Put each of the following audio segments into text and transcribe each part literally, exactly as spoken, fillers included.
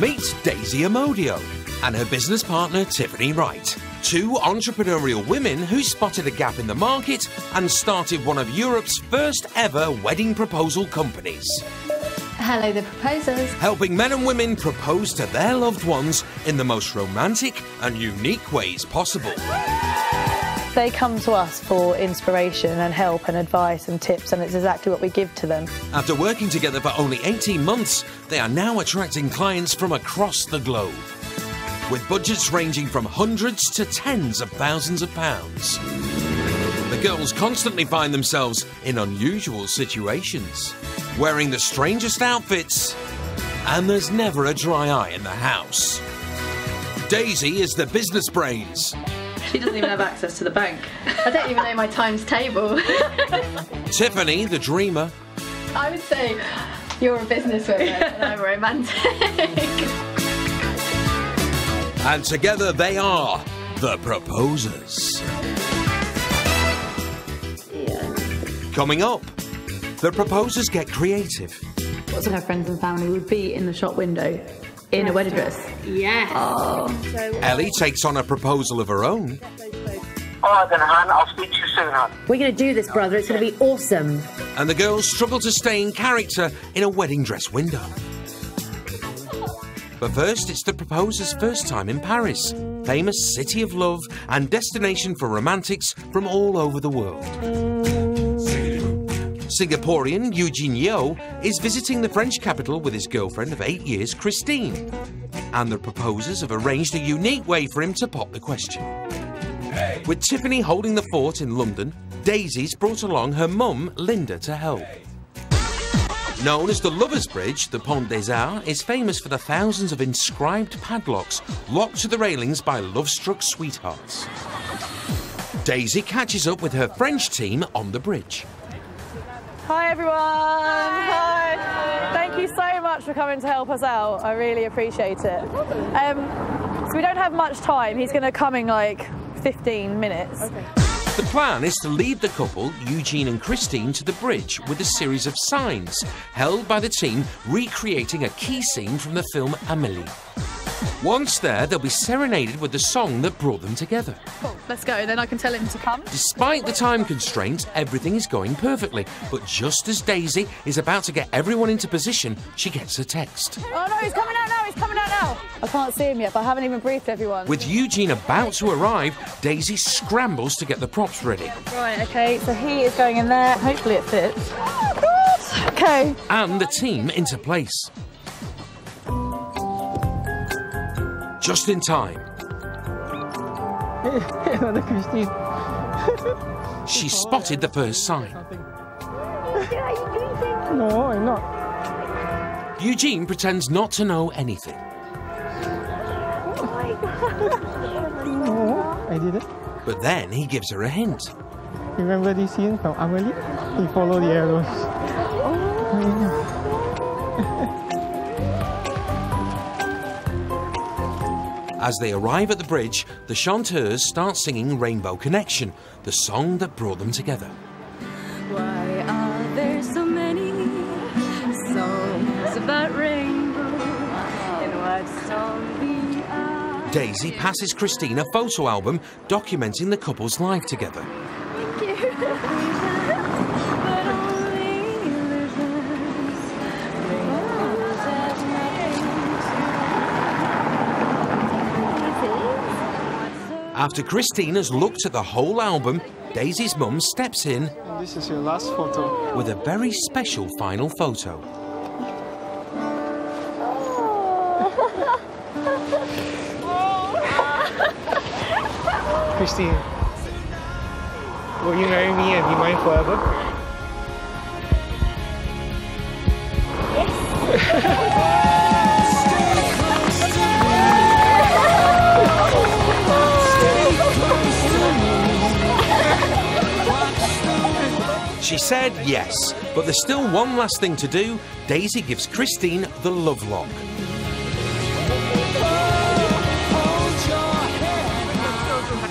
Meet Daisy Amodio and her business partner Tiffany Wright, two entrepreneurial women who spotted a gap in the market and started one of Europe's first ever wedding proposal companies. Hello, the proposers. Helping men and women propose to their loved ones in the most romantic and unique ways possible. They come to us for inspiration and help and advice and tips, and it's exactly what we give to them. After working together for only eighteen months, they are now attracting clients from across the globe, with budgets ranging from hundreds to tens of thousands of pounds. The girls constantly find themselves in unusual situations, wearing the strangest outfits, and there's never a dry eye in the house. Daisy is the business brains. She doesn't even have access to the bank. I don't even know my times table. Tiffany, the dreamer. I would say you're a businesswoman and I'm romantic. And together they are the proposers. Yeah. Coming up, the proposers get creative. Lots of her friends and family would be in the shop window. In a wedding dress? Yes. Oh. Ellie takes on a proposal of her own. All right then, Han, I'll speak to you soon, Han. We're going to do this, brother. It's going to be awesome. And the girls struggle to stay in character in a wedding dress window. But first, it's the proposer's first time in Paris, famous city of love and destination for romantics from all over the world. Singaporean Eugene Yeoh is visiting the French capital with his girlfriend of eight years, Christine. And the proposers have arranged a unique way for him to pop the question. Hey. With Tiffany holding the fort in London, Daisy's brought along her mum, Linda, to help. Hey. Known as the Lovers' Bridge, the Pont des Arts is famous for the thousands of inscribed padlocks locked to the railings by love-struck sweethearts. Daisy catches up with her French team on the bridge. Hi everyone, hi. hi. Thank you so much for coming to help us out, I really appreciate it. Um, so we don't have much time, he's going to come in like fifteen minutes. Okay. The plan is to lead the couple, Eugene and Christine, to the bridge with a series of signs held by the team recreating a key scene from the film Amelie. Once there, they'll be serenaded with the song that brought them together. Cool. Let's go, then I can tell him to come. Despite the time constraints, everything is going perfectly. But just as Daisy is about to get everyone into position, she gets a text. Oh no, he's coming out now, he's coming out now. I can't see him yet, but I haven't even briefed everyone. With Eugene about to arrive, Daisy scrambles to get the props ready. Right, okay, so he is going in there. Hopefully it fits. Oh, God! Okay. And the team into place. Just in time. She spotted the first sign. No, I'm not. Eugene pretends not to know anything. Oh my God. No, I didn't. But then he gives her a hint. Remember this scene from Amelie? He followed the arrows. Oh. As they arrive at the bridge, the chanteurs start singing Rainbow Connection, the song that brought them together. Why are there so many songs about rainbow? And what song we are? Daisy passes Christine a photo album documenting the couple's life together. Thank you. But only there's After Christine has looked at the whole album, Daisy's mum steps in. And this is your last photo. With a very special final photo. Oh. Christine, will you marry me and be mine forever? Yes. She said yes, but there's still one last thing to do. Daisy gives Christine the love lock.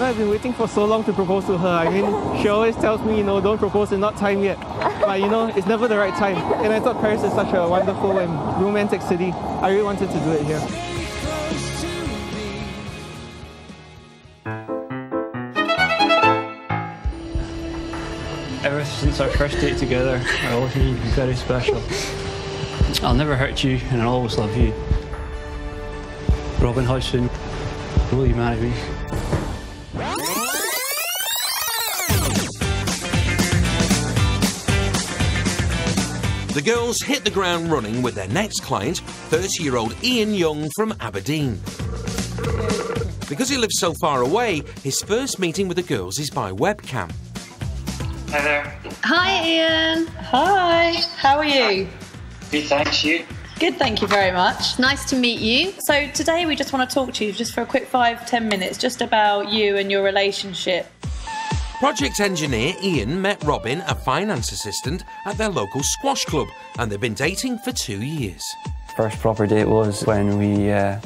I've been waiting for so long to propose to her. I mean, she always tells me, you know, don't propose, it's not time yet. But you know, it's never the right time. And I thought Paris is such a wonderful and romantic city. I really wanted to do it here. Ever since our first date together, I always knew you'd be very special. I'll never hurt you, and I'll always love you. Robin Hodgson, will you marry me? The girls hit the ground running with their next client, thirty-year-old Ian Young from Aberdeen. Because he lives so far away, his first meeting with the girls is by webcam. Hi there. Hi, Ian. Hi. How are you? Good, thanks. You? Good, thank you very much. Nice to meet you. So today we just want to talk to you just for a quick five, ten minutes, just about you and your relationship. Project engineer Ian met Robin, a finance assistant, at their local squash club, and they've been dating for two years. First proper date was when we uh,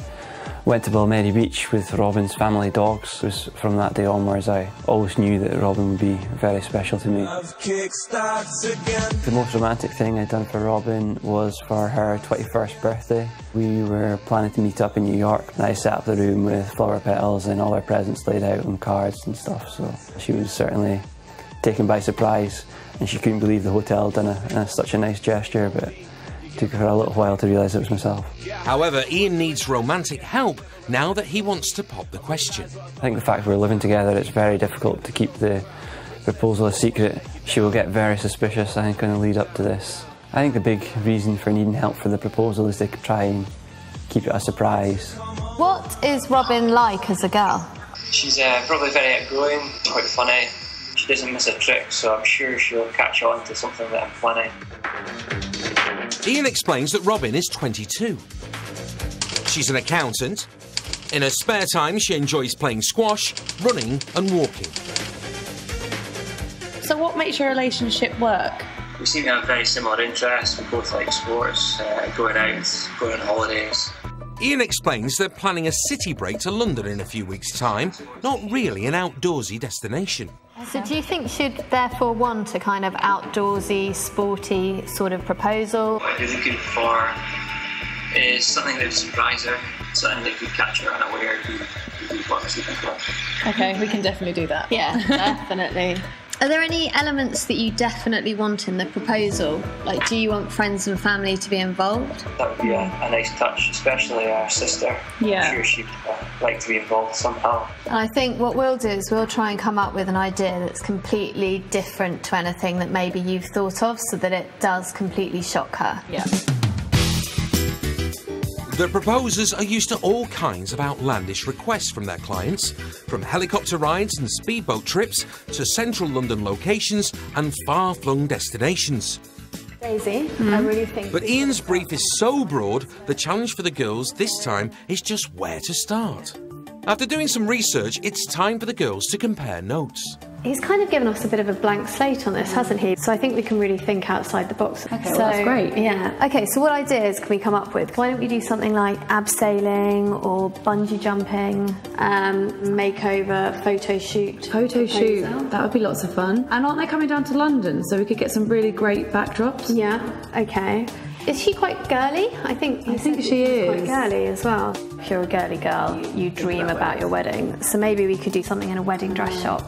went to Balmery Beach with Robin's family dogs. It was from that day onwards I always knew that Robin would be very special to me. The most romantic thing I'd done for Robin was for her twenty-first birthday. We were planning to meet up in New York, and I set up the room with flower petals and all her presents laid out on cards and stuff, so she was certainly taken by surprise, and she couldn't believe the hotel had done a, uh, such a nice gesture, but it took her a little while to realise it was myself. However, Ian needs romantic help now that he wants to pop the question. I think the fact we're living together, it's very difficult to keep the proposal a secret. She will get very suspicious, I think, in the lead up to this. I think the big reason for needing help for the proposal is to try and keep it a surprise. What is Robin like as a girl? She's uh, probably very outgoing, quite funny. She doesn't miss a trick, so I'm sure she'll catch on to something that I'm planning. Ian explains that Robin is twenty-two. She's an accountant. In her spare time, she enjoys playing squash, running and walking. So what makes your relationship work? We seem to have very similar interests. We both like sports, uh, going out, going on holidays. Ian explains they're planning a city break to London in a few weeks' time, not really an outdoorsy destination. So do you think she'd therefore want a kind of outdoorsy, sporty sort of proposal? What I'd be looking for is something that would surprise her, something that could catch her unaware. Okay, we can definitely do that. Yeah, definitely. Are there any elements that you definitely want in the proposal? Like, do you want friends and family to be involved? That would be a, a nice touch, especially our sister. Yeah. I'm sure she'd uh, like to be involved somehow. And I think what we'll do is we'll try and come up with an idea that's completely different to anything that maybe you've thought of, so that it does completely shock her. Yeah. The proposers are used to all kinds of outlandish requests from their clients, from helicopter rides and speedboat trips to central London locations and far-flung destinations. Daisy, mm. I really think... But Ian's brief is so broad, the challenge for the girls this time is just where to start. After doing some research, it's time for the girls to compare notes. He's kind of given us a bit of a blank slate on this, hasn't he? So I think we can really think outside the box. Okay, so, well, that's great. Yeah. Okay, so what ideas can we come up with? Why don't we do something like abseiling or bungee jumping, um, makeover, photo shoot? Photo shoot, that would be lots of fun. And aren't they coming down to London, so we could get some really great backdrops? Yeah, okay. Is she quite girly? I think I think she is. Quite girly as well. If you're a girly girl, you, you dream about your wedding. So maybe we could do something in a wedding dress shop.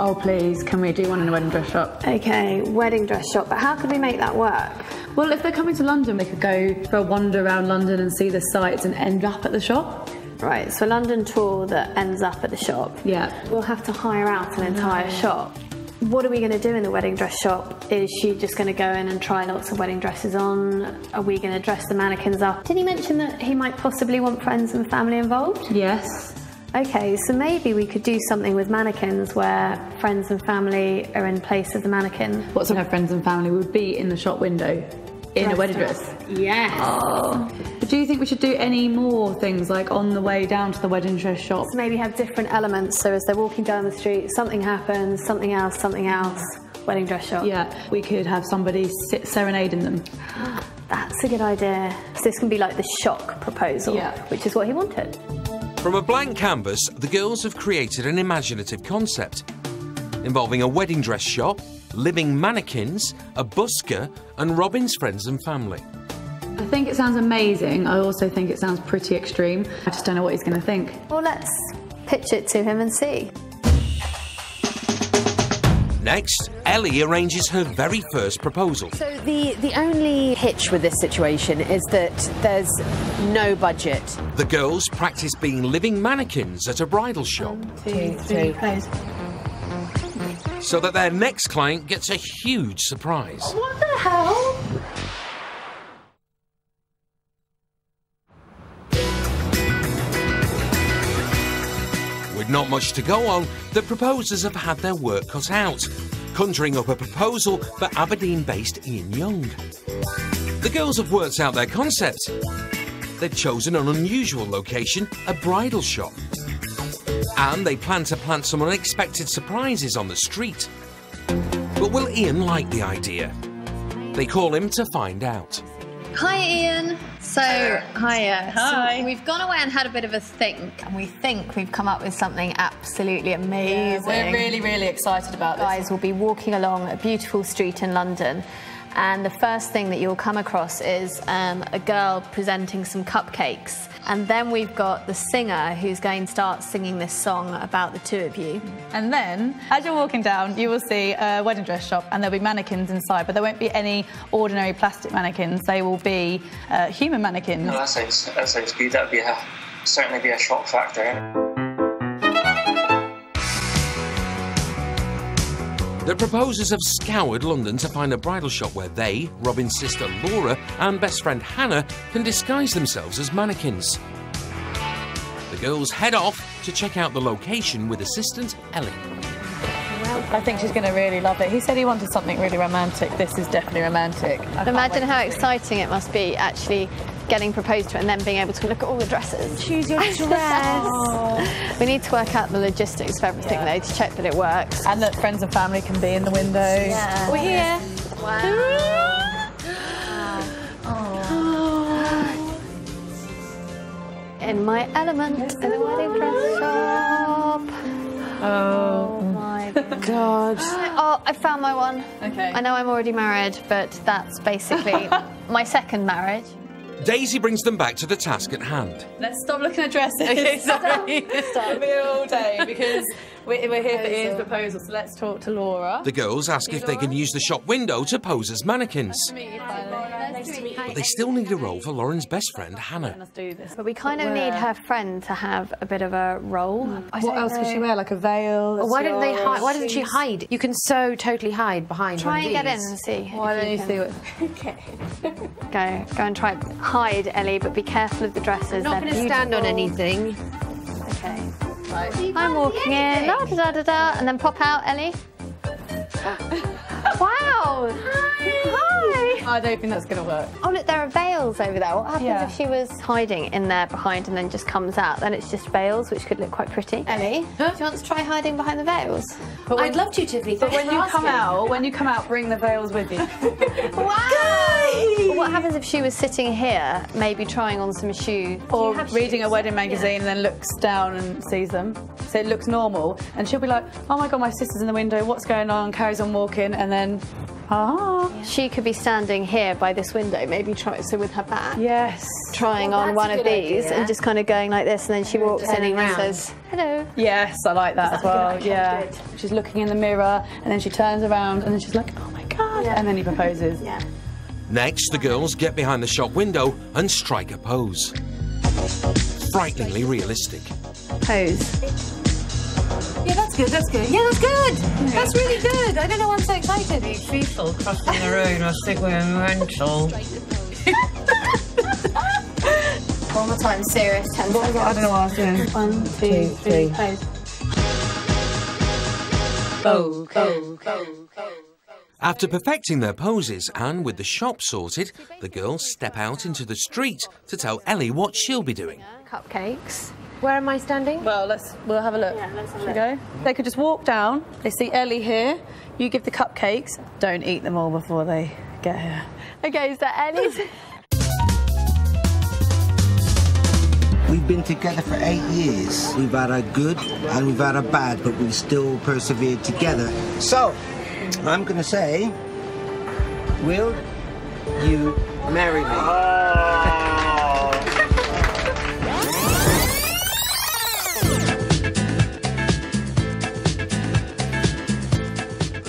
Oh, please, can we do one in a wedding dress shop? OK, wedding dress shop, but how could we make that work? Well, if they're coming to London, they could go for a wander around London and see the sights and end up at the shop. Right, so a London tour that ends up at the shop. Yeah. We'll have to hire out an entire shop. What are we going to do in the wedding dress shop? Is she just going to go in and try lots of wedding dresses on? Are we going to dress the mannequins up? Did he mention that he might possibly want friends and family involved? Yes. Okay, so maybe we could do something with mannequins where friends and family are in place of the mannequin. What's on her friends and family would be in the shop window, in dress a wedding dress. dress. Yes. Oh. But do you think we should do any more things, like on the way down to the wedding dress shop? So maybe have different elements, so as they're walking down the street, something happens, something else, something else, wedding dress shop. Yeah, we could have somebody sit serenading them. That's a good idea. So this can be like the shock proposal, yeah, which is what he wanted. From a blank canvas, the girls have created an imaginative concept involving a wedding dress shop, living mannequins, a busker, and Robin's friends and family. I think it sounds amazing. I also think it sounds pretty extreme. I just don't know what he's going to think. Well, let's pitch it to him and see. Next, Ellie arranges her very first proposal. So the, the only hitch with this situation is that there's no budget. The girls practice being living mannequins at a bridal shop. One, two, three, close. So that their next client gets a huge surprise. What the hell? Not much to go on, the proposers have had their work cut out, conjuring up a proposal for Aberdeen-based Ian Young. The girls have worked out their concept. They've chosen an unusual location, a bridal shop. And they plan to plant some unexpected surprises on the street. But will Ian like the idea? They call him to find out. Hi, Ian. So, hiya. Hi. So we've gone away and had a bit of a think, and we think we've come up with something absolutely amazing. Yeah, we're really, really excited about this. Guys will be walking along a beautiful street in London, and the first thing that you'll come across is um, a girl presenting some cupcakes. And then we've got the singer who's going to start singing this song about the two of you. And then, as you're walking down, you will see a wedding dress shop, and there'll be mannequins inside, but there won't be any ordinary plastic mannequins. They will be uh, human mannequins. Well, that sounds, that sounds good. That would be a, certainly be a shock factor. The proposers have scoured London to find a bridal shop where they, Robin's sister Laura and best friend Hannah, can disguise themselves as mannequins. The girls head off to check out the location with assistant Ellie. I think she's going to really love it. He said he wanted something really romantic. This is definitely romantic. Imagine how exciting it must be actually getting proposed to and then being able to look at all the dresses. Choose your dress. Oh. We need to work out the logistics of everything, yeah. though, to check that it works. And that friends and family can be in the windows. Yeah. We're here. Wow. Oh. Oh. In my element, in the wedding dress shop. Oh. God. Oh, I found my one. Okay. I know I'm already married, but that's basically my second marriage. Daisy brings them back to the task at hand. Let's stop looking at dresses. Okay, sorry. Stop. Stop. It'll be all day because we're, we're here proposal. for Ian's proposal, so let's talk to Laura. The girls ask if Laura? they can use the shop window to pose as mannequins. Nice to meet you, Hi, Laura. Nice to meet you. But they still need a role for Lauren's best friend, Hannah. Let's do this. But we kind of need her friend to have a bit of a role. Mm. What else know. could she wear? Like a veil? Why didn't they hide? Why didn't she hide? You can so totally hide behind Try one and of get these. in and see. Why don't you, you see what... Okay. Go. Go and try. Hide, Ellie, but be careful of the dresses. I'm not going to stand on anything. Okay. Right. I'm walking in, da, da, da, da, and then pop out, Ellie. Wow! Hi! Hi! I don't think that's going to work. Oh, look, there are veils over there. What happens yeah. if she was hiding in there behind and then just comes out? Then it's just veils, which could look quite pretty. Ellie, huh? do you want to try hiding behind the veils? But I'd love to, Tiffany. But when you come out, when you come out, bring the veils with you. Wow! Well, what happens if she was sitting here, maybe trying on some shoes? Or reading shoes? a wedding magazine yeah. and then looks down and sees them. So it looks normal. And she'll be like, oh, my God, my sister's in the window. What's going on? Carries on walking and then... Ah. Yeah. She could be standing here by this window, maybe try so with her back. Yes. Trying well, on one of these idea. and just kind of going like this, and then she and walks in around. and says, hello. Yes, I like that as well. Good? Yeah. Good. She's looking in the mirror, and then she turns around, and then she's like, oh my God. Yeah. And then he proposes. Yeah. Next, the girls get behind the shop window and strike a pose. Frighteningly realistic. Pose. Yeah, that's good, that's good. Yeah, that's good! Yeah. That's really good. I don't know why I'm so excited. These people crossing the road, I think we're mental. One more time, serious. Ten seconds. I don't know what I was doing. One, two, three, pose. Go, go, go, go. After perfecting their poses and with the shop sorted, the girls step out into the street to tell Ellie what she'll be doing. Cupcakes. Where am I standing? Well, let's we'll have a look. Yeah, let's have a look. Go? They could just walk down. They see Ellie here. You give the cupcakes. Don't eat them all before they get here. Okay, is that Ellie's? We've been together for eight years. We've had a good and we've had a bad, but we've still persevered together. So, I'm going to say, will you marry me? Oh.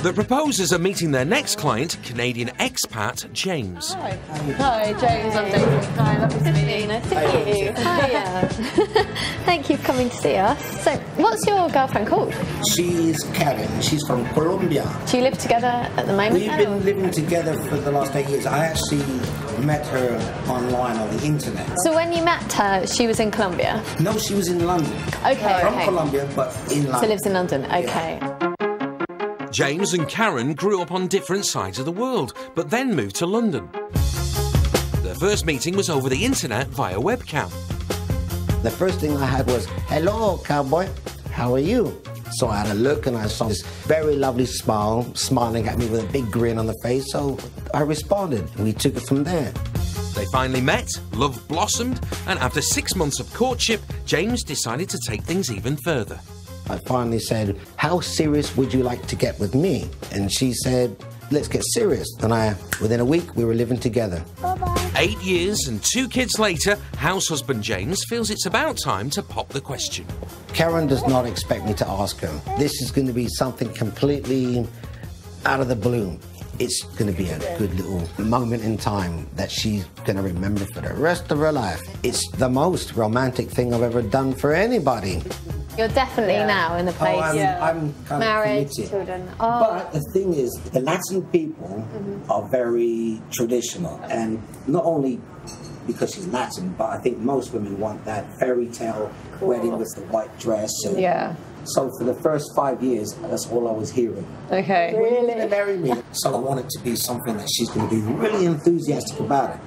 The proposers are meeting their next client, Canadian expat James. Hi, Hi James. Hi. I'm Daisy. Hi, lovely to meet you. Nice to meet you. Hiya. Thank you for coming to see us. So, what's your girlfriend called? She's Karen. She's from Colombia. Do you live together at the moment? We've now? been living together for the last eight years. I actually met her online on the internet. So when you met her, she was in Colombia? No, she was in London. Okay. From okay. Colombia, but in London. So lives in London. Okay. Yeah. James and Karen grew up on different sides of the world, but then moved to London. Their first meeting was over the internet via webcam. The first thing I had was, hello, cowboy, how are you? So I had a look and I saw this very lovely smile, smiling at me with a big grin on the face, so I responded. We took it from there. They finally met, love blossomed, and after six months of courtship, James decided to take things even further. I finally said, how serious would you like to get with me? And she said, let's get serious. And I, within a week, we were living together. Bye-bye. Eight years and two kids later, house husband James feels it's about time to pop the question. Karen does not expect me to ask her. This is going to be something completely out of the blue. It's going to be a good little moment in time that she's going to remember for the rest of her life. It's the most romantic thing I've ever done for anybody. You're definitely yeah. now in the place. Oh, I'm, yeah. I'm kind Married, of committed. Children. Oh. But the thing is, the Latin people mm-hmm. are very traditional, and not only because she's Latin, but I think most women want that fairy tale cool. wedding with the white dress. And yeah. So for the first five years, that's all I was hearing. Okay. Really? When are you going to marry me? So I want it to be something that she's going to be really enthusiastic about it.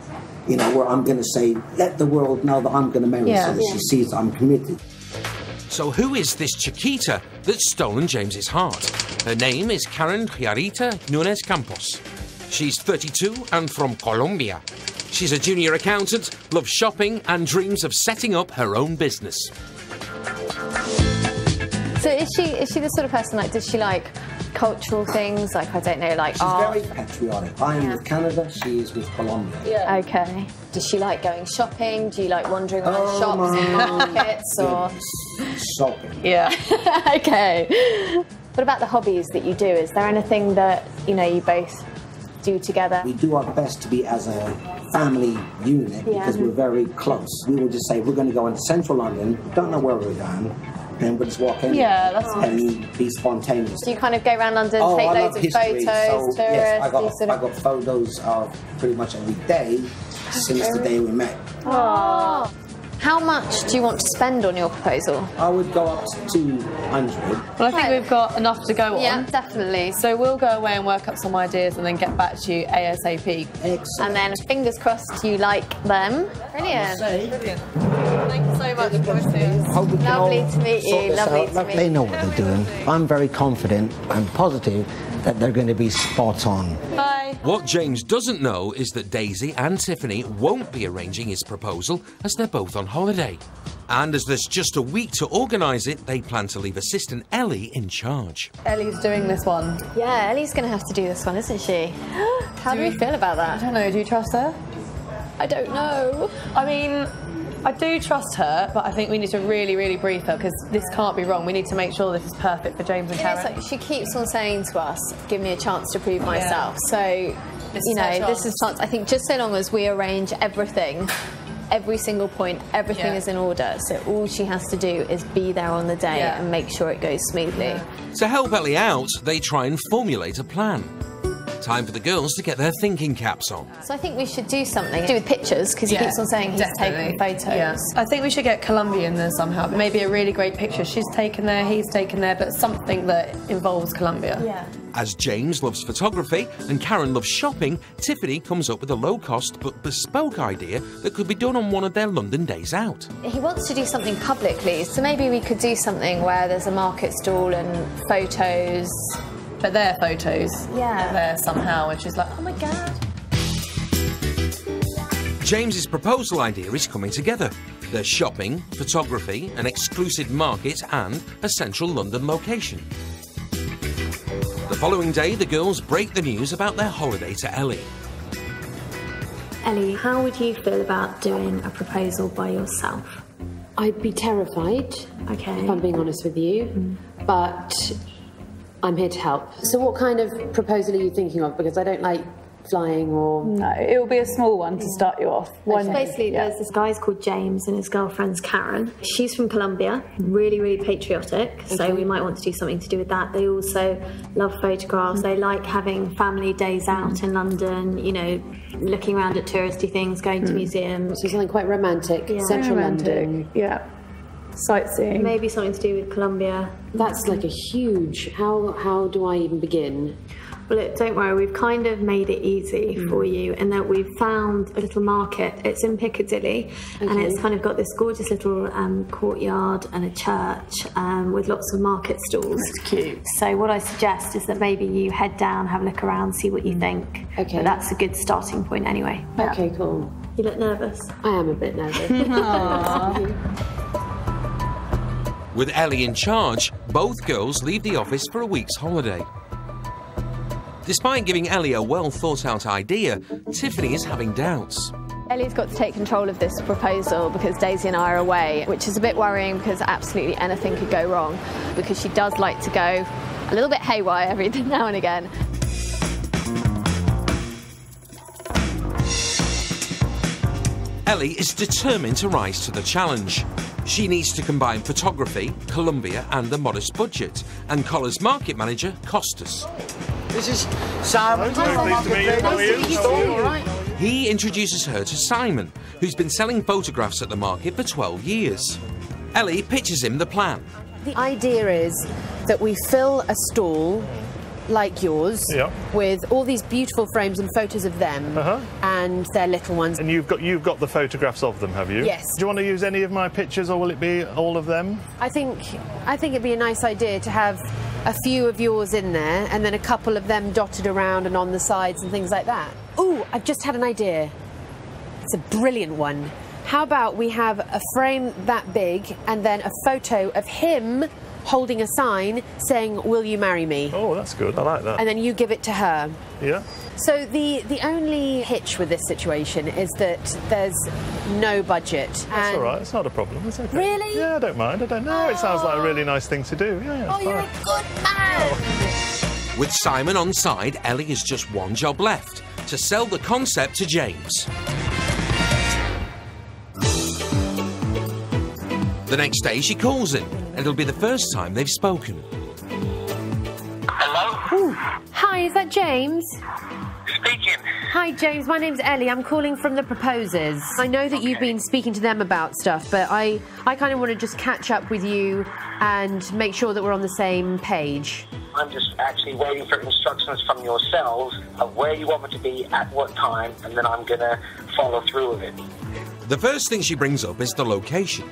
You know, where I'm going to say, let the world know that I'm going to marry yeah. so that yeah. she sees I'm committed. So who is this Chiquita that's stolen James's heart? Her name is Karen Chiarita Nunes Campos. She's thirty-two and from Colombia. She's a junior accountant, loves shopping and dreams of setting up her own business. So is she, is she the sort of person, like, does she like cultural things? Like, I don't know, like She's art? She's very patriotic. I am yeah. with Canada, she is with Colombia. Yeah. OK. Does she like going shopping? Do you like wandering around oh shops and markets? Or shopping. Yeah. OK. What about the hobbies that you do? Is there anything that, you know, you both do together? We do our best to be as a family unit yeah. because we're very close. We will just say, we're going to go into central London, don't know where we're going, and we'll just walk in yeah, that's and nice. Be spontaneous. Do you kind of go around London, oh, take I loads of history, photos, so, tourists? Yes, I got, sort of... I got photos of pretty much every day since the day we met. Oh. How much do you want to spend on your proposal? I would go up to two hundred. Well, I think we've got enough to go on. Yeah, definitely. So we'll go away and work up some ideas and then get back to you ASAP. Excellent. And then, fingers crossed, you like them. Brilliant. Brilliant. Thank you so much for us. Lovely to meet you. Lovely to meet you. They know what they're doing. I'm very confident and positive that they're going to be spot on. Bye. What James doesn't know is that Daisy and Tiffany won't be arranging his proposal as they're both on holiday. And as there's just a week to organise it, they plan to leave assistant Ellie in charge. Ellie's doing this one. Yeah, Ellie's going to have to do this one, isn't she? How do, do we feel about that? I don't know. Do you trust her? I don't know. I mean, I do trust her, but I think we need to really, really brief her, because this can't be wrong. We need to make sure this is perfect for James and Karen. It is, like, she keeps on saying to us, give me a chance to prove myself. Yeah. So, this you know, this is chance. I think just so long as we arrange everything, every single point, everything yeah. is in order. So all she has to do is be there on the day yeah. and make sure it goes smoothly. Yeah. To help Ellie out, they try and formulate a plan. Time for the girls to get their thinking caps on. So I think we should do something to do with pictures, because he yeah, keeps on saying he's definitely. taking photos. Yeah. I think we should get Colombia in there somehow. Maybe a really great picture she's taken there, he's taken there, but something that involves Colombia. Yeah. As James loves photography and Karen loves shopping, Tiffany comes up with a low-cost but bespoke idea that could be done on one of their London days out. He wants to do something publicly, so maybe we could do something where there's a market stall and photos. But their photos yeah. are there somehow, and she's like, oh, my God. James's proposal idea is coming together. There's shopping, photography, an exclusive market and a central London location. The following day, the girls break the news about their holiday to Ellie. Ellie, how would you feel about doing a proposal by yourself? I'd be terrified, okay, if I'm being honest with you, mm. but I'm here to help. So what kind of proposal are you thinking of? Because I don't like flying or... No, it'll be a small one to start you off. One okay. Basically, yeah. There's this guy's called James and his girlfriend's Karen. She's from Colombia, really, really patriotic, okay. so we might want to do something to do with that. They also love photographs. Mm. They like having family days out mm. in London, you know, looking around at touristy things, going mm. to museums. So something quite romantic, yeah. central romantic. London. Yeah. Sightseeing. Maybe something to do with Colombia. That's like a huge... How, how do I even begin? Well, look, don't worry, we've kind of made it easy mm. for you in that we've found a little market. It's in Piccadilly, okay. and it's kind of got this gorgeous little um, courtyard and a church um, with lots of market stalls. That's cute. So what I suggest is that maybe you head down, have a look around, see what you think. Okay. But that's a good starting point anyway. Yeah. Okay, cool. You look nervous. I am a bit nervous. Aww. With Ellie in charge, both girls leave the office for a week's holiday. Despite giving Ellie a well-thought-out idea, Tiffany is having doubts. Ellie's got to take control of this proposal because Daisy and I are away, which is a bit worrying because absolutely anything could go wrong, because she does like to go a little bit haywire every now and again. Ellie is determined to rise to the challenge. She needs to combine photography, Colombia and a modest budget, and Collar's market manager, Costas. This is Simon. Nice to meet you. Nice to meet you. All right. He introduces her to Simon, who's been selling photographs at the market for twelve years. Ellie pitches him the plan. The idea is that we fill a stall like yours yep. with all these beautiful frames and photos of them uh-huh. and their little ones. And you've got you've got the photographs of them, have you? Yes. Do you want to use any of my pictures, or will it be all of them? I think I think it'd be a nice idea to have a few of yours in there, and then a couple of them dotted around and on the sides and things like that. Ooh, I've just had an idea. It's a brilliant one. How about we have a frame that big, and then a photo of him holding a sign saying, "Will you marry me?" Oh, that's good. I like that. And then you give it to her. Yeah. So the, the only hitch with this situation is that there's no budget. That's all right. It's not a problem. It's okay. Really? Yeah, I don't mind. I don't know. Oh. It sounds like a really nice thing to do. Yeah, yeah, oh, you're a good man! Oh. With Simon on side, Ellie has just one job left, to sell the concept to James. The next day, she calls him, and it'll be the first time they've spoken. Hello? Ooh. Hi, is that James? Speaking. Hi, James. My name's Ellie. I'm calling from the proposers. I know that okay. you've been speaking to them about stuff, but I, I kind of want to just catch up with you and make sure that we're on the same page. I'm just actually waiting for instructions from yourselves of where you want me to be at what time, and then I'm going to follow through with it. The first thing she brings up is the location.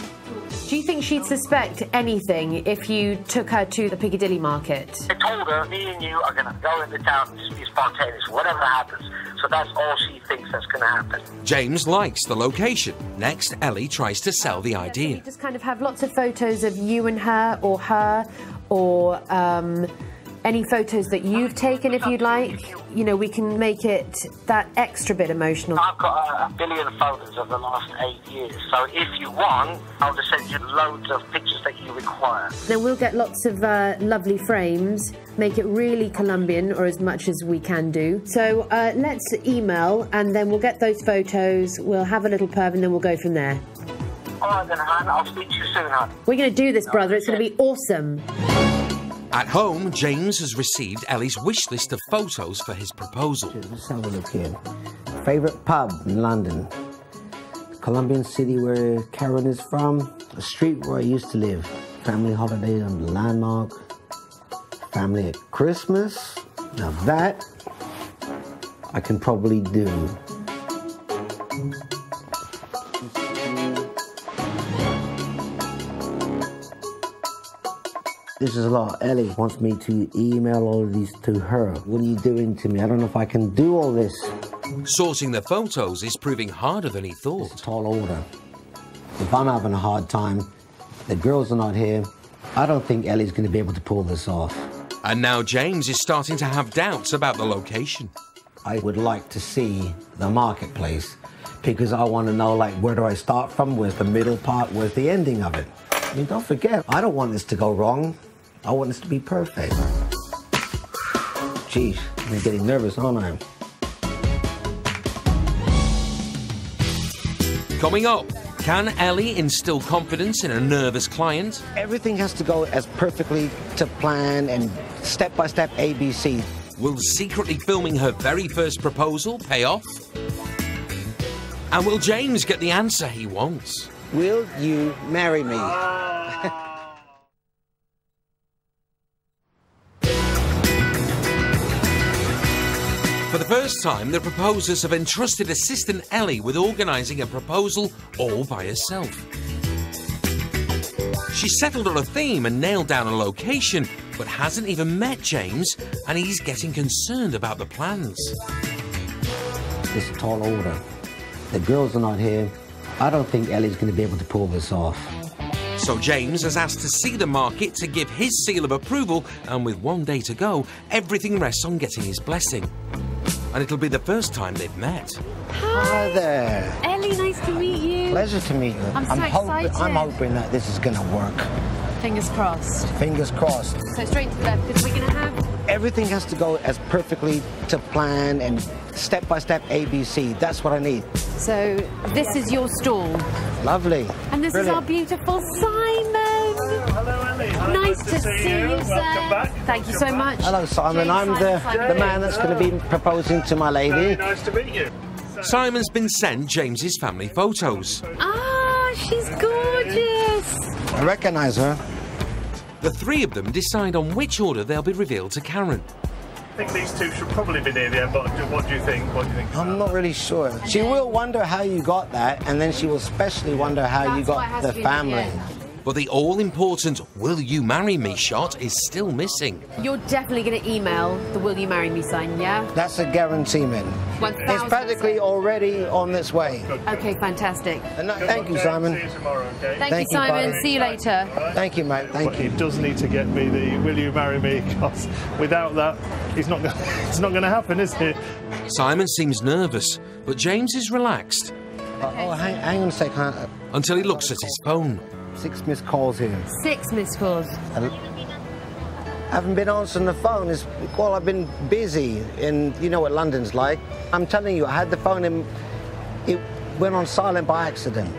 Do you think she'd suspect anything if you took her to the Piccadilly market? I told her, me and you are going to go into town and just be spontaneous, whatever happens. So that's all she thinks that's going to happen. James likes the location. Next, Ellie tries to sell the idea. Yeah, so you just kind of have lots of photos of you and her, or her, or um, any photos that you've taken if you'd like. You know, we can make it that extra bit emotional. I've got a, a billion photos of the last eight years, so if you want, I'll just send you loads of pictures that you require. Then we'll get lots of uh, lovely frames, make it really Colombian, or as much as we can do. So uh, let's email, and then we'll get those photos, we'll have a little pub, and then we'll go from there. All right then, Hannah, I'll speak to you soon, Hannah. We're going to do this, brother. It's going to be awesome. At home, James has received Ellie's wish list of photos for his proposal. Let's have a look here. Favourite pub in London. Colombian city where Karen is from. A street where I used to live. Family holiday on the landmark. Family at Christmas. Now that I can probably do. This is a lot. Ellie wants me to email all of these to her. What are you doing to me? I don't know if I can do all this. Sourcing the photos is proving harder than he thought. It's a tall order. If I'm having a hard time, the girls are not here, I don't think Ellie's going to be able to pull this off. And now James is starting to have doubts about the location. I would like to see the marketplace because I want to know, like, where do I start from? Where's the middle part? Where's the ending of it? I mean, don't forget, I don't want this to go wrong. I want this to be perfect. Jeez, I'm getting nervous, aren't I? Coming up, can Ellie instill confidence in a nervous client? Everything has to go as perfectly to plan and step-by-step A B C. Will secretly filming her very first proposal pay off? And will James get the answer he wants? Will you marry me? For the first time, the proposers have entrusted assistant Ellie with organising a proposal all by herself. She settled on a theme and nailed down a location, but hasn't even met James, and he's getting concerned about the plans. It's a tall order. The girls are not here. I don't think Ellie's going to be able to pull this off. So James has asked to see the market to give his seal of approval, and with one day to go, everything rests on getting his blessing. And it'll be the first time they've met. Hi, Hi there. Ellie, nice to meet you. Pleasure to meet you. I'm so I'm excited. Hoping, I'm hoping that this is going to work. Fingers crossed. Fingers crossed. So straight to the left, because we're going to have... Everything has to go as perfectly to plan and step-by-step A B C. That's what I need. So this is your stall. Lovely. And this Brilliant. Is our beautiful Simon. Hello, Ellie. Hello, nice to, to see, see you. you Welcome back. Thank Welcome you so back. much. Hello, Simon. James, I'm the, Simon. the man that's Hello. going to be proposing to my lady. Very nice to meet you. So, Simon's been sent James's family photos. Ah, she's gorgeous. I recognise her. The three of them decide on which order they'll be revealed to Karen. I think these two should probably be near the end, but what do you think? What do you think? I'm not really sure. She will wonder how you got that, and then she will especially wonder how that's you got the family. But the all-important "Will you marry me?" shot is still missing. You're definitely going to email the "Will you marry me?" sign, yeah? That's a guarantee, man. It's practically already on its way. Okay, fantastic. And that, thank you, Simon. See you tomorrow, okay? Thank, thank you, Simon. You, See you later. Thank you, mate. Thank but you. He does need to get me the "Will you marry me?" because without that, it's not gonna, it's not going to happen, is it? Simon seems nervous, but James is relaxed. Okay. Oh, hang, hang on a sec. Until he looks at his phone. Six missed calls here. Six missed calls. I haven't been answering the phone. It's, well, I've been busy, and you know what London's like. I'm telling you, I had the phone and it went on silent by accident.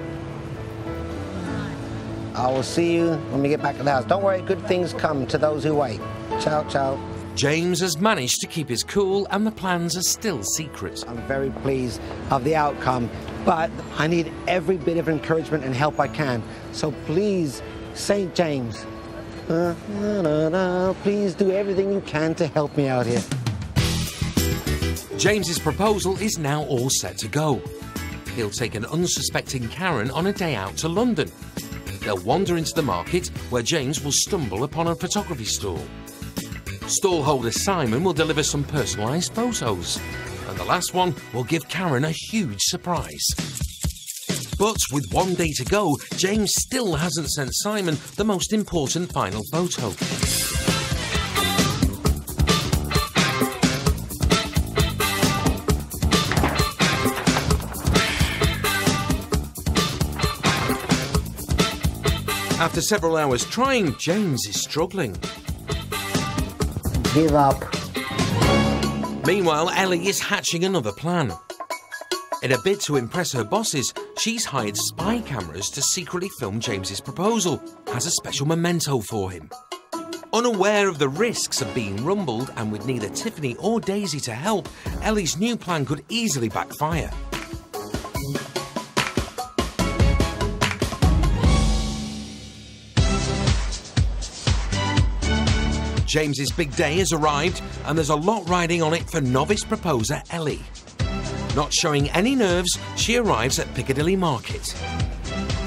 I will see you when we get back to the house. Don't worry, good things come to those who wait. Ciao, ciao. James has managed to keep his cool, and the plans are still secret. I'm very pleased of the outcome. But I need every bit of encouragement and help I can. So please, Saint James, uh, no, no, no, please do everything you can to help me out here. James's proposal is now all set to go. He'll take an unsuspecting Karen on a day out to London. They'll wander into the market, where James will stumble upon a photography stall. Stallholder Simon will deliver some personalised photos. And the last one will give Karen a huge surprise. But with one day to go, James still hasn't sent Simon the most important final photo. After several hours trying, James is struggling. Give up. Meanwhile, Ellie is hatching another plan. In a bid to impress her bosses, she's hired spy cameras to secretly film James's proposal, has a special memento for him. Unaware of the risks of being rumbled, and with neither Tiffany or Daisy to help, Ellie's new plan could easily backfire. James's big day has arrived, and there's a lot riding on it for novice proposer Ellie. Not showing any nerves, she arrives at Piccadilly Market.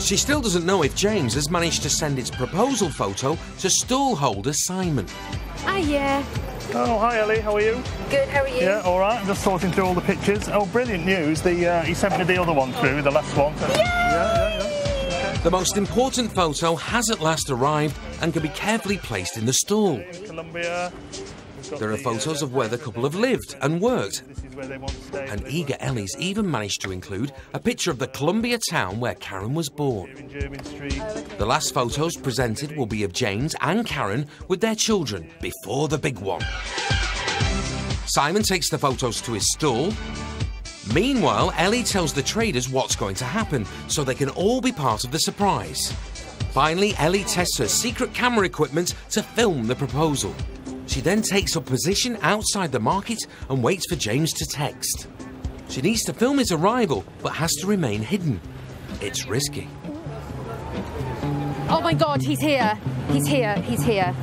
She still doesn't know if James has managed to send its proposal photo to stallholder Simon. Hiya. Oh, hi, Ellie. How are you? Good, how are you? Yeah, all right. I'm just sorting through all the pictures. Oh, brilliant news. The, uh, he sent me the other one through, the last one. Yay! Yeah, yeah, yeah. The most important photo has at last arrived, and can be carefully placed in the stall. Colombia. There are photos of where the couple have lived and worked, and eager Ellie's even managed to include a picture of the Colombia town where Karen was born. The last photos presented will be of James and Karen with their children before the big one. Simon takes the photos to his stall. Meanwhile, Ellie tells the traders what's going to happen so they can all be part of the surprise. Finally, Ellie tests her secret camera equipment to film the proposal. She then takes up position outside the market and waits for James to text. She needs to film his arrival, but has to remain hidden. It's risky. Oh my God, he's here. He's here, he's here.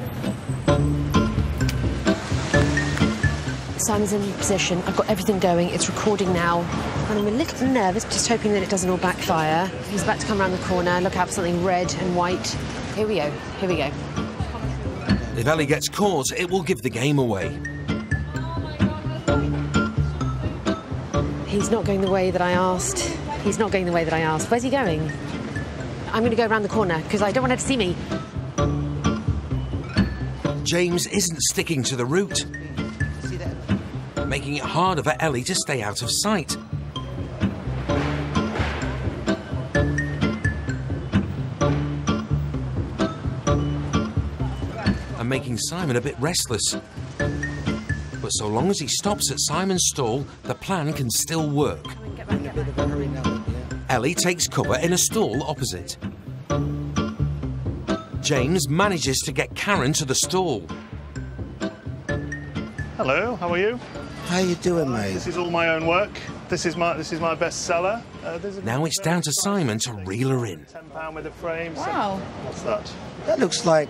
Simon's in position. I've got everything going. It's recording now. And I'm a little nervous, just hoping that it doesn't all backfire. He's about to come around the corner, look out for something red and white. Here we go, here we go. If Ellie gets caught, it will give the game away. He's not going the way that I asked. He's not going the way that I asked. Where's he going? I'm going to go around the corner, because I don't want her to see me. James isn't sticking to the route, making it harder for Ellie to stay out of sight. Making Simon a bit restless. But so long as he stops at Simon's stall, the plan can still work. Get back, get back. Ellie takes cover in a stall opposite. James manages to get Karen to the stall. Hello, how are you? How you doing, mate? This is all my own work. This is my this is my bestseller. Uh, now it's down to Simon to reel her in. ten pounds with a frame. Wow. So, what's that? That looks like.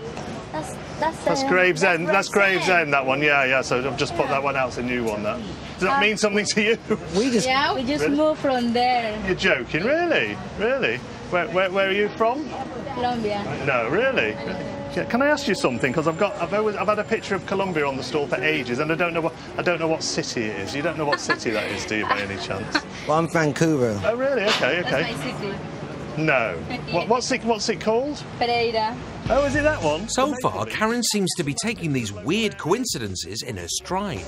That's, that's, that's um, Gravesend, that's, that's Gravesend, that one, yeah, yeah, so I've just put that one out, it's a new one, that. Does that um, mean something to you? We just... Yeah, we just really? moved from there. You're joking, really? Really? Where, where, where are you from? Colombia. No, really? Yeah, can I ask you something? Because I've got, I've always, I've had a picture of Colombia on the stall for ages, and I don't know what, I don't know what city it is. You don't know what city that is, do you, by any chance? Well, I'm Vancouver. Oh, really? Okay, okay. That's my city. No. What, what's it? What's it called? Pereira. Oh, is it that one? So far, Karen seems to be taking these weird coincidences in her stride.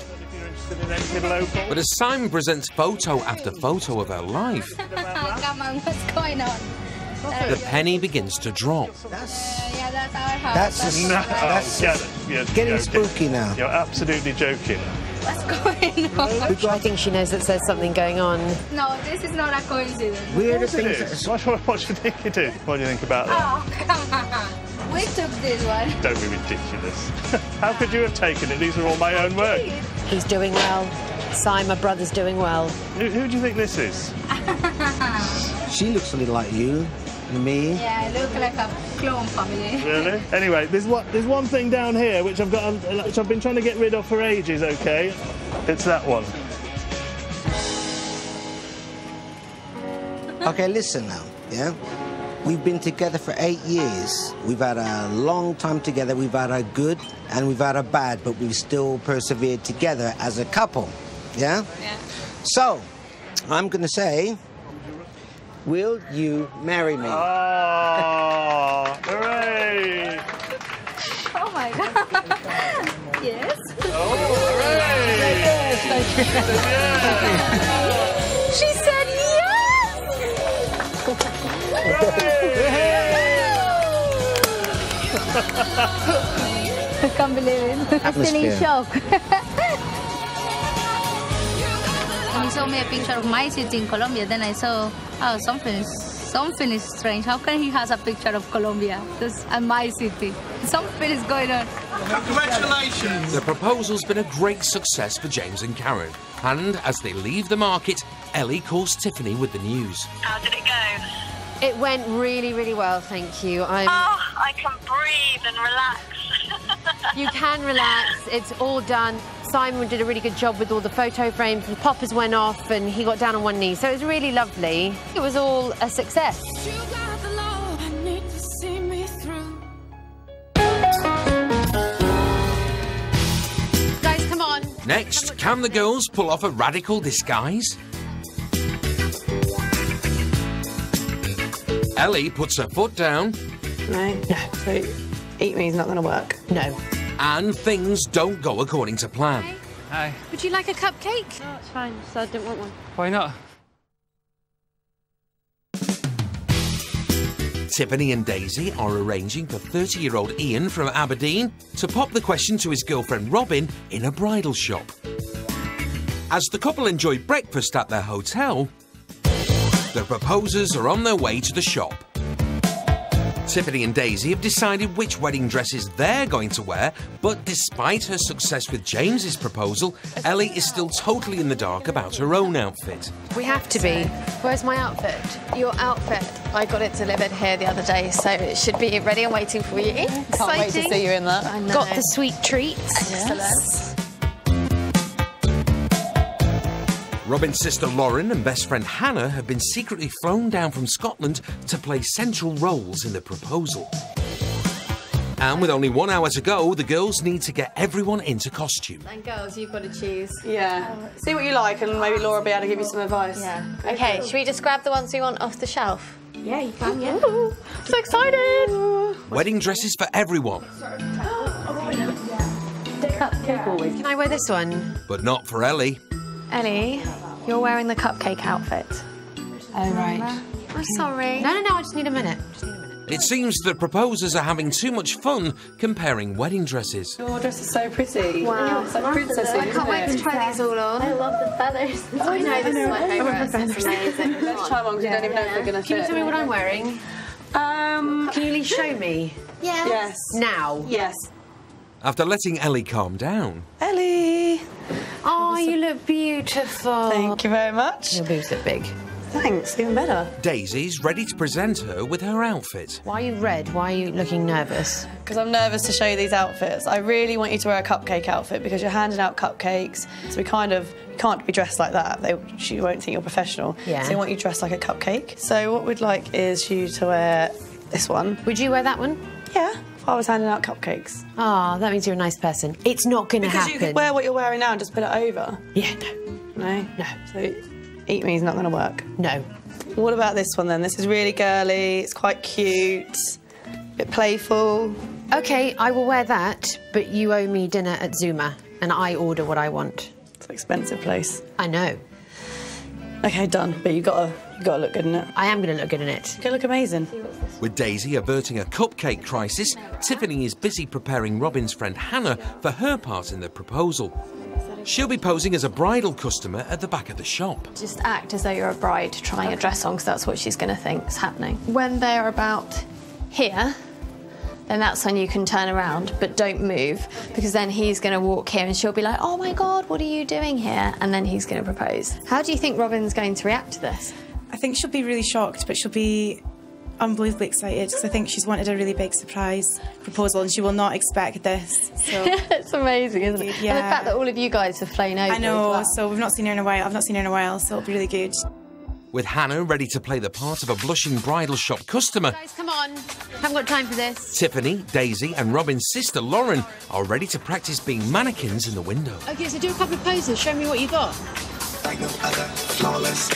But as Simon presents photo after photo of her life, come on, what's going on? The penny begins to drop. That's uh, yeah, that's our house. That's, no, that's oh, yeah, yeah, getting joking. spooky now. You're absolutely joking. What's going on? I think she knows that there's something going on. No, this is not a coincidence. Weird things. That... What, what, what do you think it is? What do you think about that? Oh, come on. We took this one. Don't be ridiculous. How could you have taken it? These are all my own work. He's doing well. Simon, my brother's doing well. Who, who do you think this is? She looks a little like you. Me? Yeah, I look like a clone family. Really? Anyway, there's one, there's one thing down here which I've got, which I've been trying to get rid of for ages. Okay, it's that one. Okay, listen now. Yeah, we've been together for eight years. We've had a long time together. We've had a good and we've had a bad, but we've still persevered together as a couple. Yeah. Yeah. So, I'm gonna say. Will you marry me? Oh, hooray! Oh, my God. Yes. Oh, hooray! Yes, thank you. Yes. She said yes! I can't believe it. I'm still in shock. He showed me a picture of my city in Colombia, then I saw, oh, something is, something is strange. How can he has a picture of Colombia and my city? Something is going on. Congratulations! The proposal's been a great success for James and Karen. And as they leave the market, Ellie calls Tiffany with the news. How did it go? It went really, really well, thank you. I'm... Oh, I can breathe and relax. You can relax. It's all done. Simon did a really good job with all the photo frames, the poppers went off and he got down on one knee, so it was really lovely. It was all a success. Guys, come on. Next, can the girls pull off a radical disguise? Ellie puts her foot down. No, no, so eat me is not going to work. No. And things don't go according to plan. Hi. Hi. Would you like a cupcake? No, it's fine. So I don't want one. Why not? Tiffany and Daisy are arranging for thirty-year-old Ian from Aberdeen to pop the question to his girlfriend Robin in a bridal shop. As the couple enjoy breakfast at their hotel, the proposers are on their way to the shop. Tiffany and Daisy have decided which wedding dresses they're going to wear, but despite her success with James's proposal, Ellie is still totally in the dark about her own outfit. We have to be. Where's my outfit? Your outfit. I got it delivered here the other day, so it should be ready and waiting for you. Can't Exciting. wait to see you in that. I know. Got the sweet treats. Excellent. Yes. Robin's sister Lauren and best friend Hannah have been secretly flown down from Scotland to play central roles in the proposal. And with only one hour to go, the girls need to get everyone into costume. And girls, you've got to choose. Yeah. Oh, see what you like, and maybe Laura will be able to give you some advice. Yeah. OK, should we just grab the ones we want off the shelf? Yeah, you can, yeah. Ooh, I'm so excited! Wedding dresses for everyone. Can I wear this one? But not for Ellie. Ellie, you're wearing the cupcake outfit. Oh, right. I'm sorry. No, no, no, I just need a minute. Just need a minute. It seems the proposers are having too much fun comparing wedding dresses. Your dress is so pretty. Wow. It's like princessy, isn't it? I can't wait to try these all on. I love the feathers. Oh, I know, this is my favourite. It's amazing. Let's try one, because you don't even know if they're going to fit. Can you tell me what I'm wearing? Um... Can you at least show me? Yes. Yes. Now? Yes. After letting Ellie calm down. Ellie! Oh, you look beautiful. Thank you very much. Your boobs are big. Thanks, even better. Daisy's ready to present her with her outfit. Why are you red? Why are you looking nervous? Because I'm nervous to show you these outfits. I really want you to wear a cupcake outfit because you're handing out cupcakes. So we kind of you can't be dressed like that. They, she won't think you're professional. Yeah. So they want you dressed like a cupcake. So what we'd like is you to wear this one. Would you wear that one? Yeah. I was handing out cupcakes. Ah, oh, that means you're a nice person. It's not going to happen. Because you could wear what you're wearing now and just put it over. Yeah, no. No? No. So eat me is not going to work. No. What about this one, then? This is really girly, it's quite cute, a bit playful. OK, I will wear that, but you owe me dinner at Zuma, and I order what I want. It's an expensive place. I know. OK, done, but you've got to... You've got to look good in it. I am going to look good in it. You're going to look amazing. With Daisy averting a cupcake crisis, Tiffany is busy preparing Robin's friend Hannah for her part in the proposal. She'll be posing as a bridal customer at the back of the shop. Just act as though you're a bride trying a dress on, because that's what she's going to think is happening. When they're about here, then that's when you can turn around, but don't move, because then he's going to walk here and she'll be like, oh, my God, what are you doing here? And then he's going to propose. How do you think Robin's going to react to this? I think she'll be really shocked, but she'll be unbelievably excited, because I think she's wanted a really big surprise proposal and she will not expect this. So. It's amazing, isn't it? Yeah. And the fact that all of you guys have flown over. I know, well. So we've not seen her in a while. I've not seen her in a while, so it'll be really good. With Hannah ready to play the part of a blushing bridal shop customer... Guys, come on. Haven't got time for this. Tiffany, Daisy and Robin's sister Lauren are ready to practice being mannequins in the window. OK, so do a couple of poses. Show me what you got. Like no other, flawless.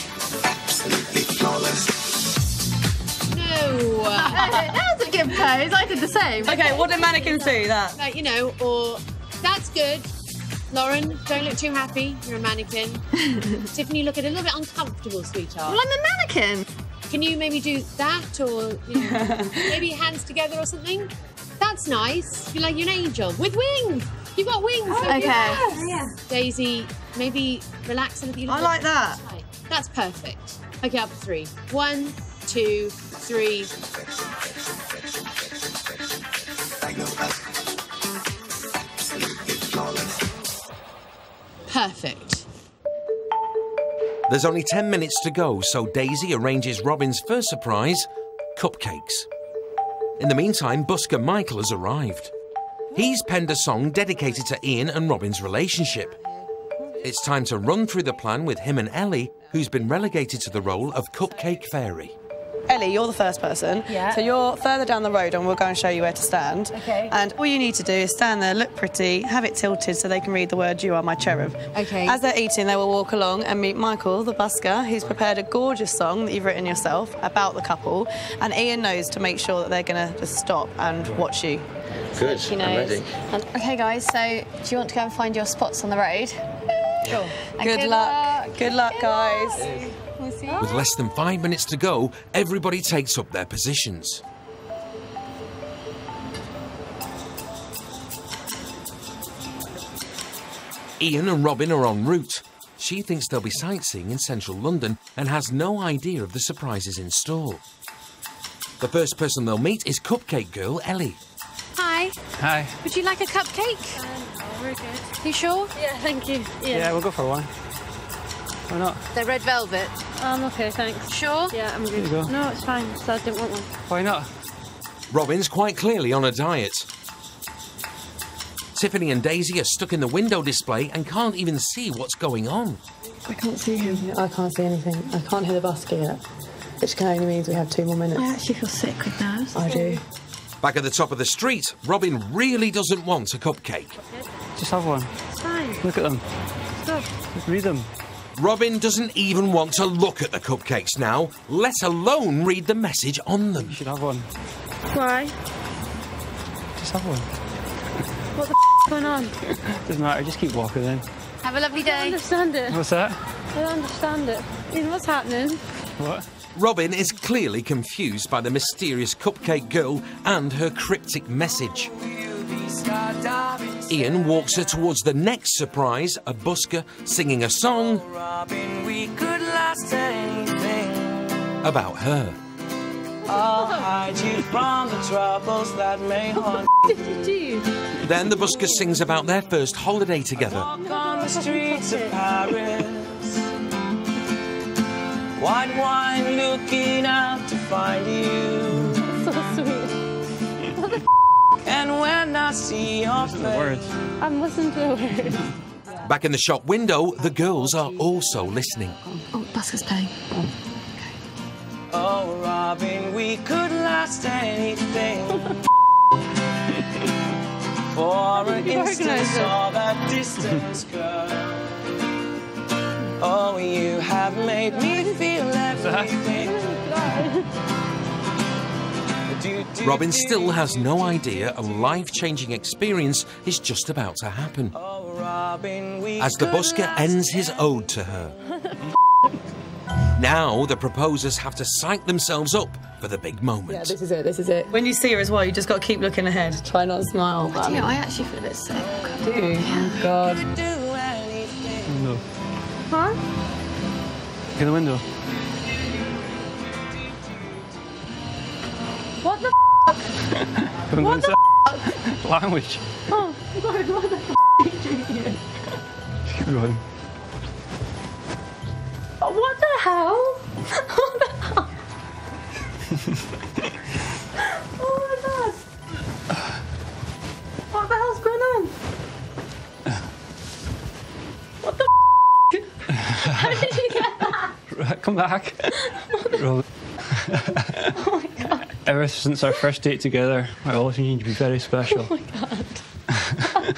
Absolutely flawless. No! That was a good pose. I did the same. OK, okay. What do mannequins do, that? Like, you know, or... That's good. Lauren, don't look too happy. You're a mannequin. Tiffany, you look a little bit uncomfortable, sweetheart. Well, I'm a mannequin. Can you maybe do that, or, you know, maybe hands together or something? That's nice. You're like you're an angel. With wings! You've got wings! Oh, OK. Yes. Yeah. Daisy, maybe relax a little bit. I like that. Tight. That's perfect. OK, up to three. One, two, three. Perfect. There's only ten minutes to go, so Daisy arranges Robin's first surprise, cupcakes. In the meantime, busker Michael has arrived. He's penned a song dedicated to Ian and Robin's relationship. It's time to run through the plan with him and Ellie, who's been relegated to the role of Cupcake Fairy. Ellie, you're the first person. Yeah. So you're further down the road and we'll go and show you where to stand. Okay. And all you need to do is stand there, look pretty, have it tilted so they can read the word, "You are my cherub." Okay. As they're eating, they will walk along and meet Michael, the busker, who's prepared a gorgeous song that you've written yourself about the couple. And Ian knows to make sure that they're going to just stop and watch you. Good, so she knows. And, OK, guys, so do you want to go and find your spots on the road? Sure. Good, good luck. luck. Good luck, good guys. Luck. We'll see you. With less than five minutes to go, everybody takes up their positions. Ian and Robin are en route. She thinks they'll be sightseeing in central London and has no idea of the surprises in store. The first person they'll meet is Cupcake Girl Ellie. Hi. Hi. Would you like a cupcake? Um, we're good. You sure? Yeah, thank you. Yeah. Yeah, we'll go for one. Why not? They're red velvet. I'm um, okay, thanks. Sure? Yeah, I'm good. Here you go. No, it's fine. So I didn't want one. Why not? Robin's quite clearly on a diet. Tiffany and Daisy are stuck in the window display and can't even see what's going on. I can't see him. I can't see anything. I can't hear the busker yet, which can only means we have two more minutes. I actually feel sick with nerves. I do. Back at the top of the street, Robin really doesn't want a cupcake. Just have one. It's fine. Look at them. Good. Just read them. Robin doesn't even want to look at the cupcakes now, let alone read the message on them. You should have one. Why? Just have one. What the f***'s going on? Doesn't matter, just keep walking then. Have a lovely day. I don't understand it. What's that? I don't understand it. Ian, what's happening? What? Robin is clearly confused by the mysterious Cupcake Girl and her cryptic message. Ian walks her towards the next surprise, a busker singing a song about her. I'll hide you from the troubles that may haunt you. Then the busker sings about their first holiday together. I walk on the streets of Paris. White wine looking out to find you. So sweet. What the f***? And when I see your face... Words. I'm listening to the words. Back in the shop window, the girls are also listening. Oh, busker's playing. Oh, okay. Oh, Robin, we could last anything. For an instance, all that distance, girl. Oh, you have made me feel everything. Robin still has no idea a life-changing experience is just about to happen. Oh, Robin, as the busker ends his ode to her. Now the proposers have to psych themselves up for the big moment. Yeah, this is it, this is it. When you see her as well, you just got to keep looking ahead. Try not to smile. I do, I actually feel a bit sick. I do? Yeah. Oh, God. Huh? Look in the window. What the f***? What the f***? Language. Oh, God, what the f*** are you doing here? Keep going. Oh, what the hell? What the hell? Oh, my God. What the hell's going on? How did you get that? Right, come back. Robin. Oh, my God. Ever since our first date together, I always knew you'd be very special. Oh, my God.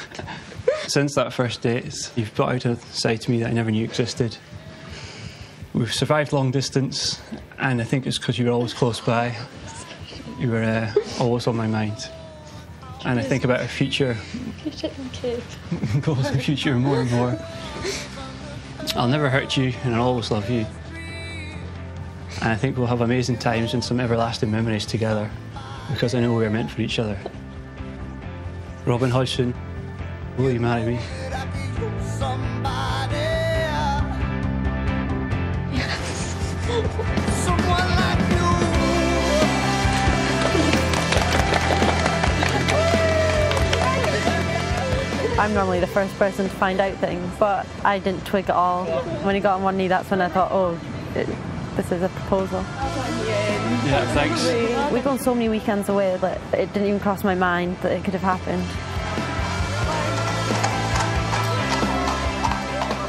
Since that first date, you've brought out a side to me that I never knew existed. We've survived long distance, and I think it's because you were always close by. You were uh, always on my mind. And I think about our future... Future and kids. Goals and future more and more. I'll never hurt you, and I'll always love you. And I think we'll have amazing times and some everlasting memories together, because I know we're meant for each other. Robin Hodgson, will you marry me? I'm normally the first person to find out things, but I didn't twig at all. When he got on one knee, that's when I thought, oh, it, this is a proposal. Yeah, thanks. We've gone so many weekends away that it didn't even cross my mind that it could have happened.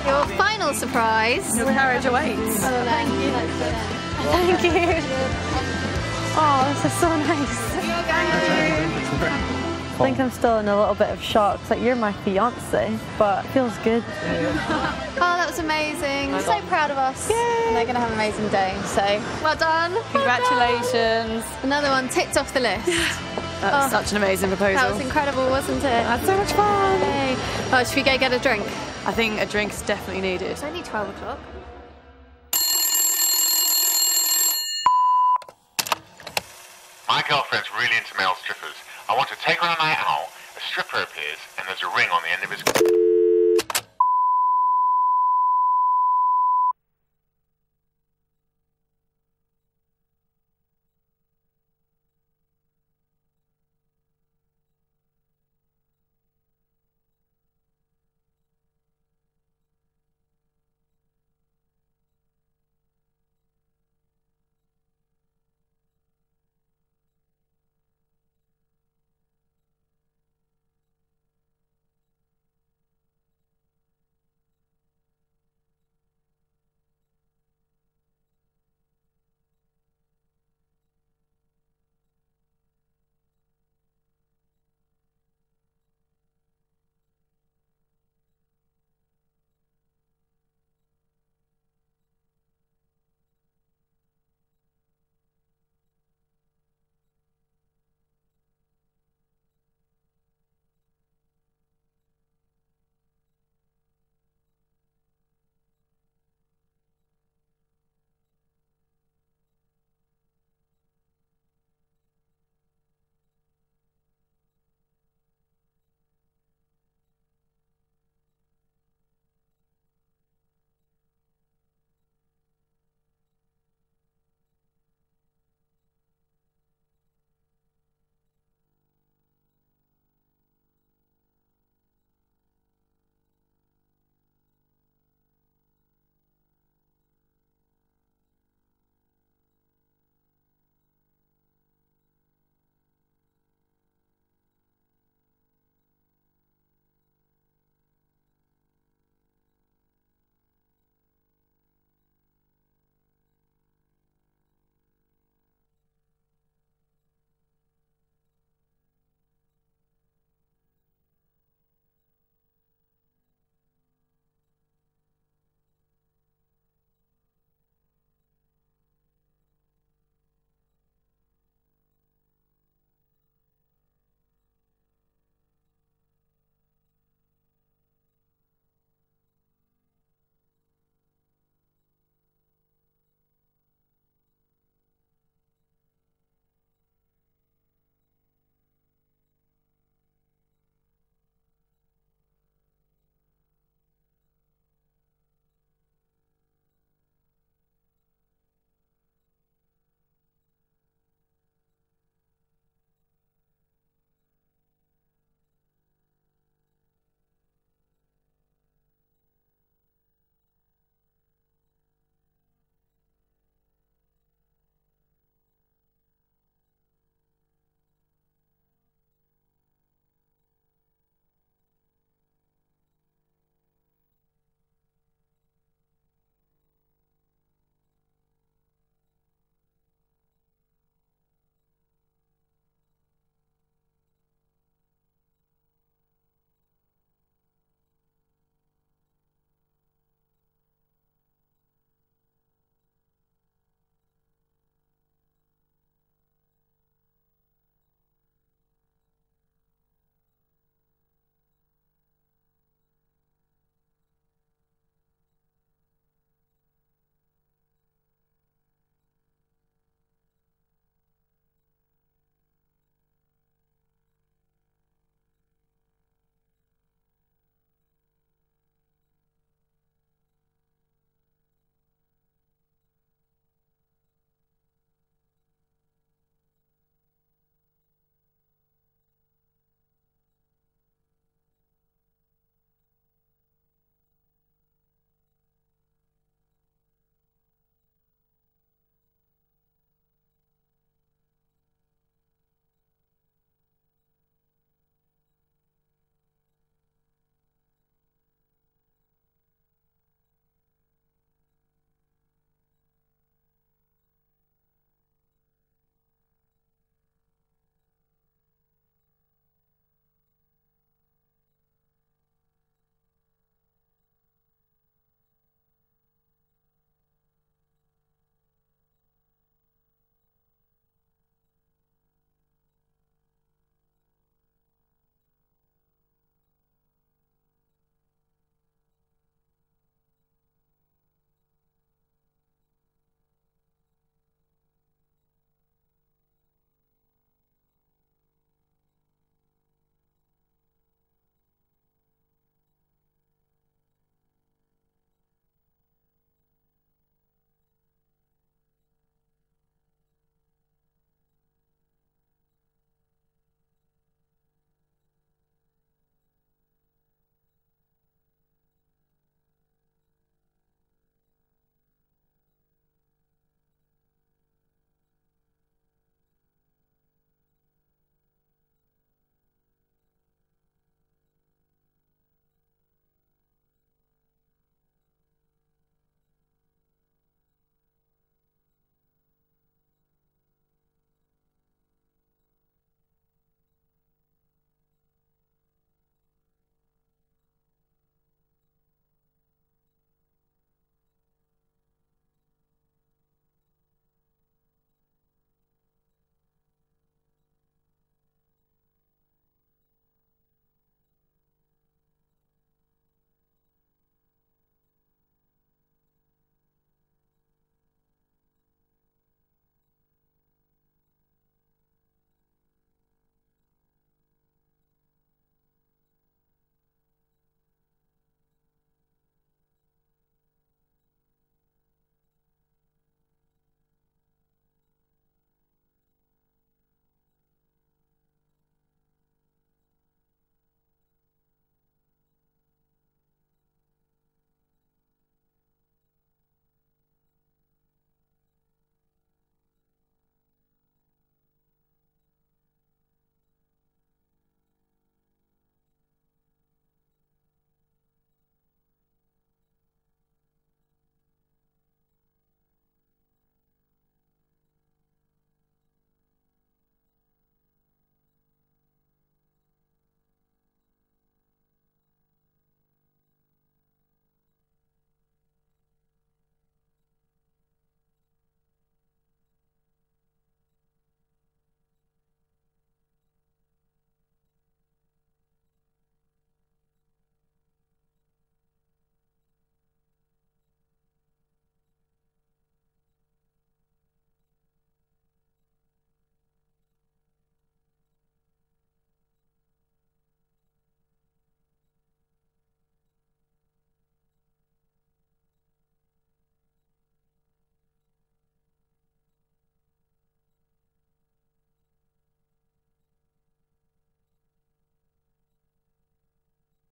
Your final surprise. Your carriage awaits. Oh, thank you. Thank you. Oh, this is so nice. I think I'm still in a little bit of shock. It's like, you're my fiance, but it feels good. Oh, that was amazing. I'm so proud of us. Yay. And they're going to have an amazing day. So, well done. Congratulations. Well done. Another one ticked off the list. That was oh, such an amazing proposal. That was incredible, wasn't it? I had so much fun. Yay. Well, should we go get a drink? I think a drink is definitely needed. It's only twelve o'clock. My girlfriend's really into male strippers. I want to take her on a night out. A stripper appears, and there's a ring on the end of his...